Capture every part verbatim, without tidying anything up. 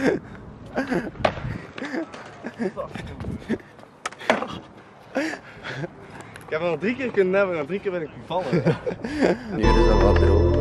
Ik heb al drie keer kunnen hebben en drie keer ben ik gevallen. Nu is dat wat droog.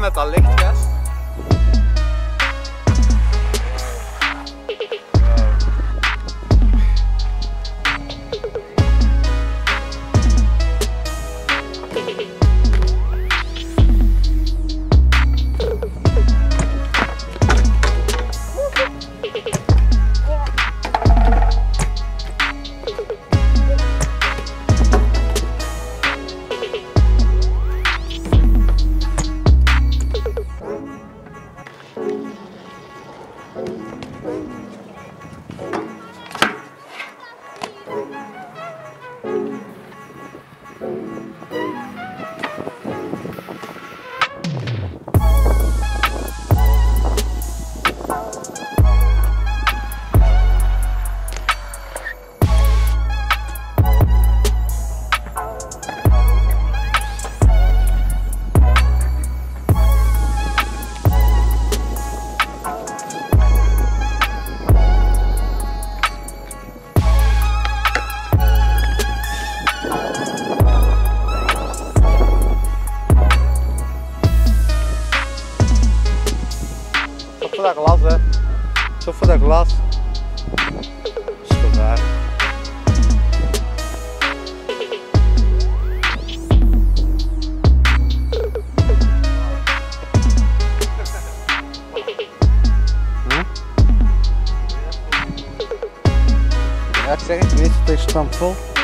Met dat licht, gast. Zo voor dat glas, hè. Zo voor dat glas. Schoonbaar. Hm? Ja, ik zeg het, niet, het is stampvol.